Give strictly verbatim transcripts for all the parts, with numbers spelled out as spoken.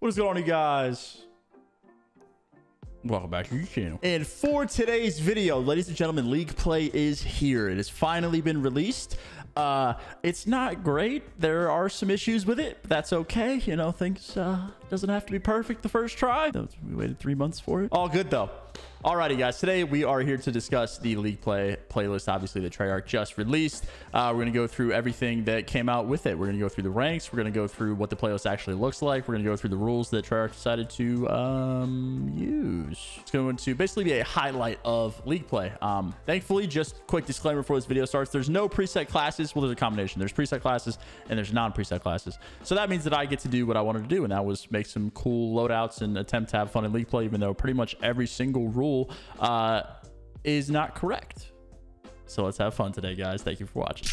What is going on, you guys? Welcome back to your channel. And for today's video, ladies and gentlemen, League Play is here. It has finally been released. Uh, it's not great. There are some issues with it, but that's okay. You know, things uh, doesn't have to be perfect the first try. We waited three months for it. All good, though. Alrighty, guys, today we are here to discuss the League Play playlist, obviously, that Treyarch just released. Uh, we're going to go through everything that came out with it. We're going to go through the ranks. We're going to go through what the playlist actually looks like. We're going to go through the rules that Treyarch decided to um, use. It's going to basically be a highlight of League Play. Um, thankfully, just quick disclaimer before this video starts, there's no preset classes. Well, there's a combination. There's preset classes and there's non-preset classes. So that means that I get to do what I wanted to do, and that was make some cool loadouts and attempt to have fun in League Play, even though pretty much every single rule uh is not correct. So let's have fun today, guys. Thank you for watching.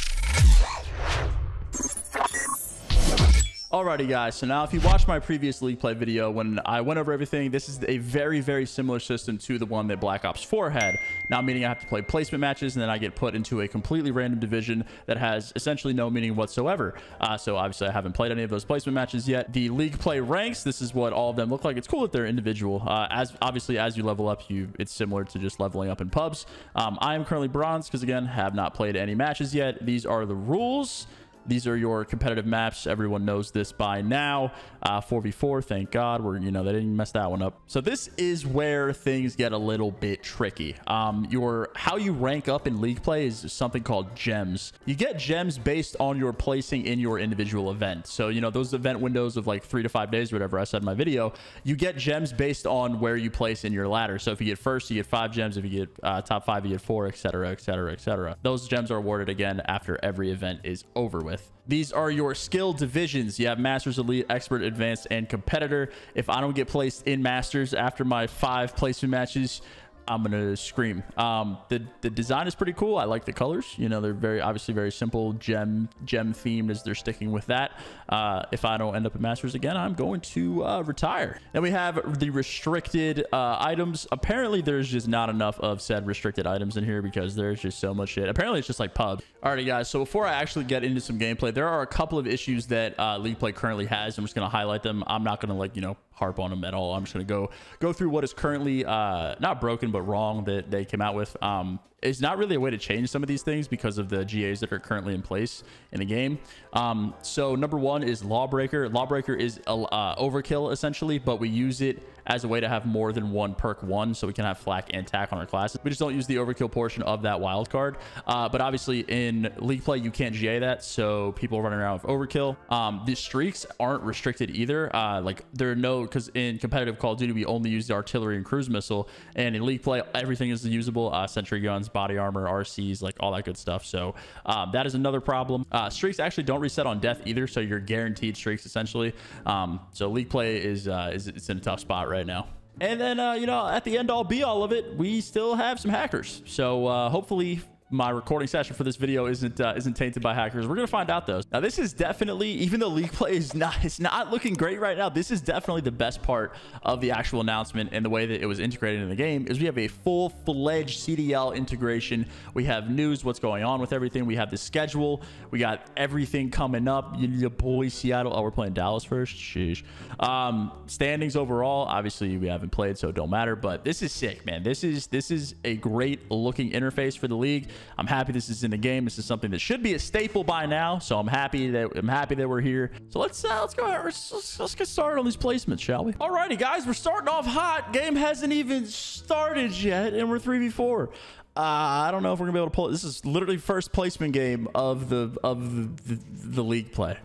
Alrighty, guys, so now if you watched my previous League Play video when I went over everything, this is a very very similar system to the one that Black Ops four had, now meaning I have to play placement matches, and then I get put into a completely random division that has essentially no meaning whatsoever. Uh, so obviously I haven't played any of those placement matches yet. The League Play ranks, this is what all of them look like. It's cool that they're individual. Uh, as obviously as you level up, you it's similar to just leveling up in pubs. um, I am currently bronze because, again, have not played any matches yet. These are the rules. These are your competitive maps. Everyone knows this by now. Uh, four v four, thank God. We're, you know, they didn't mess that one up. So this is where things get a little bit tricky. Um, your how you rank up in League Play is something called gems. You get gems based on your placing in your individual event. So, you know, those event windows of like three to five days, or whatever I said in my video, you get gems based on where you place in your ladder. So if you get first, you get five gems. If you get uh, top five, you get four, et cetera, et cetera, et cetera. Those gems are awarded again after every event is over with. These are your skill divisions. You have Masters, Elite, Expert, Advanced, and Competitor. If I don't get placed in Masters after my five placement matches, I'm gonna scream. Um, the the design is pretty cool. I like the colors. You know, they're very obviously very simple, gem gem themed, as they're sticking with that. Uh, if I don't end up at Masters again, I'm going to uh, retire. Then we have the restricted uh, items. Apparently, there's just not enough of said restricted items in here because there's just so much shit. Apparently, it's just like pub. Alrighty, guys. So before I actually get into some gameplay, there are a couple of issues that uh, League Play currently has. I'm just gonna highlight them. I'm not gonna like you know harp on them at all. I'm just gonna go go through what is currently uh, not broken but But wrong that they came out with. Um it's not really a way to change some of these things because of the G As that are currently in place in the game. Um so number one is Lawbreaker. Lawbreaker is uh, overkill essentially, but we use it as a way to have more than one perk one, so we can have flak and tack on our classes. We just don't use the overkill portion of that wild card. Uh, but obviously in League Play, you can't G A that, so people running around with overkill. Um, the streaks aren't restricted either. Uh, like there are no, because in competitive Call of Duty, we only use the artillery and cruise missile, and in League Play, everything is usable. Uh, sentry guns, body armor, R Cs, like all that good stuff. So um, that is another problem. Uh, streaks actually don't reset on death either, so you're guaranteed streaks essentially. Um, so League Play is uh, is it's in a tough spot right right now. And then uh you know, at the end all be all of it, we still have some hackers. So uh hopefully my recording session for this video isn't uh, isn't tainted by hackers. We're gonna find out though. Now this is definitely, even though League Play is not it's not looking great right now, this is definitely the best part of the actual announcement and the way that it was integrated in the game is we have a full-fledged C D L integration. We have news, what's going on with everything. We have the schedule. We got everything coming up. Your boy Seattle. Oh, we're playing Dallas first. Sheesh. Um, standings overall. Obviously we haven't played, so it don't matter. But this is sick, man. This is this is a great looking interface for the league. I'm happy this is in the game. This is something that should be a staple by now, so I'm happy that I'm happy that we're here. So let's uh, let's go ahead. Let's, let's, let's get started on these placements, shall we? Alrighty, guys, we're starting off hot. Game hasn't even started yet, and we're three v four. Uh, I don't know if we're gonna be able to pull it. This is literally first placement game of the of the, the, the League Play.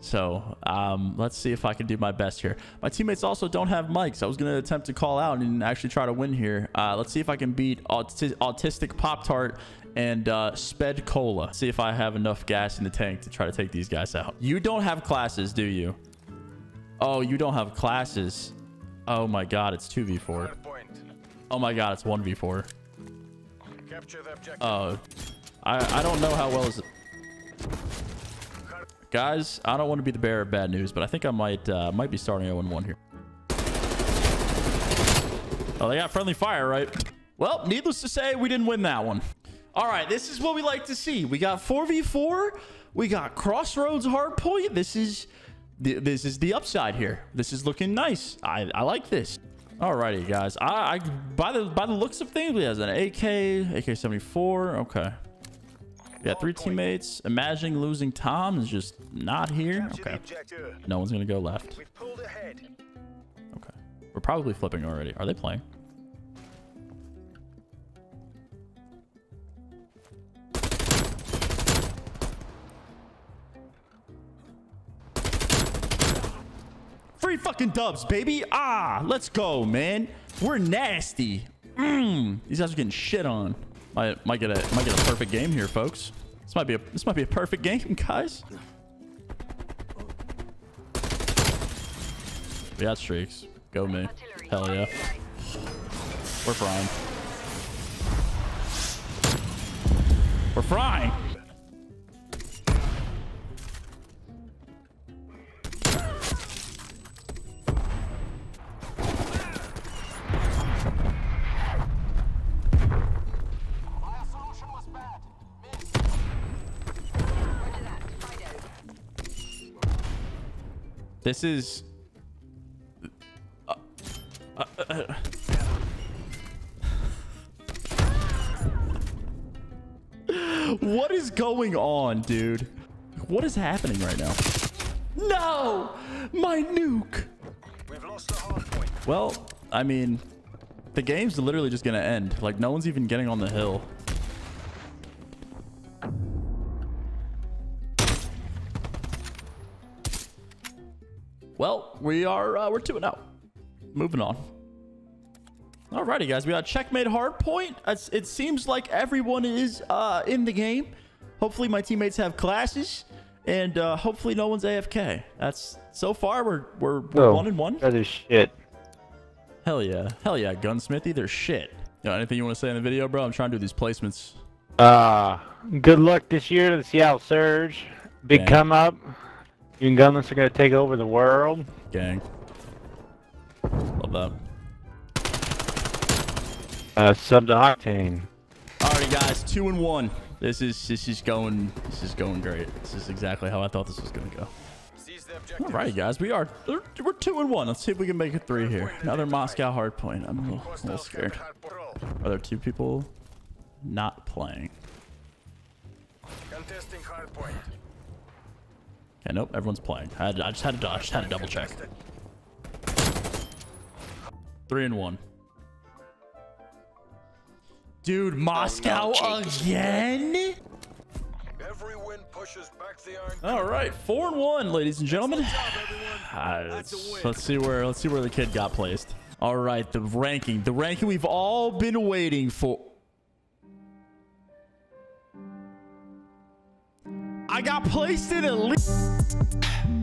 So um, let's see if I can do my best here. My teammates also don't have mics. I was going to attempt to call out and actually try to win here. Uh, let's see if I can beat Auti Autistic Pop Tart and uh, Sped Cola. See if I have enough gas in the tank to try to take these guys out. You don't have classes, do you? Oh, you don't have classes. Oh my God, it's two v four. Oh my God, it's one v four. Oh, I, I don't know how well is it. Guys, I don't want to be the bearer of bad news, but I think I might uh, might be starting zero and one here. Oh, they got friendly fire, right? Well, needless to say, we didn't win that one. All right, this is what we like to see. We got four v four. We got Crossroads Hardpoint. This is th this is the upside here. This is looking nice. I, I like this. Alrighty, guys. I, I by the by the looks of things, we have an A K, A K seventy-four. Okay. Yeah, three teammates. Imagining losing Tom is just not here. Okay. No one's gonna go left. Okay. We're probably flipping already. Are they playing? Free fucking dubs, baby. Ah, let's go, man. We're nasty. Mm, these guys are getting shit on. Might, might get a might get a perfect game here, folks. This might be a this might be a perfect game, guys. We got streaks. Go me. Hell yeah. We're frying. We're frying. This is uh, uh, uh. What is going on, dude? What is happening right now? No, my nuke. We've lost the hard point. Well, I mean, the game's literally just gonna end. Like, no one's even getting on the hill. Well, we are, uh, we're two and oh. Moving on. Alrighty, guys. We got checkmate hardpoint. It's, it seems like everyone is uh, in the game. Hopefully, my teammates have classes. And uh, hopefully, no one's A F K. That's, so far, we're, we're, we're oh, one and one. That is shit. Hell yeah. Hell yeah, Gunsmithy. They're shit. You know, anything you want to say in the video, bro? I'm trying to do these placements. Uh, good luck this year to the Seattle Surge. Big Dang. come up. You and Gunless are gonna take over the world. Gang. Love that. Uh, sub to Octane. Alrighty, guys, two and one. This is this is going this is going great. This is exactly how I thought this was gonna go. Alrighty, guys, we are we're two and one. Let's see if we can make it three here. Another Moscow hardpoint. I'm a little, a little scared. Are there two people not playing? Contesting hardpoint. Yeah, nope, everyone's playing. I, I just had to, I just had to double check. Three and one. Dude, Moscow again? Every win pushes back the iron. All right, four and one, ladies and gentlemen. Uh, let's, let's see where, let's see where the kid got placed. All right, the ranking, the ranking we've all been waiting for. I got placed in a league.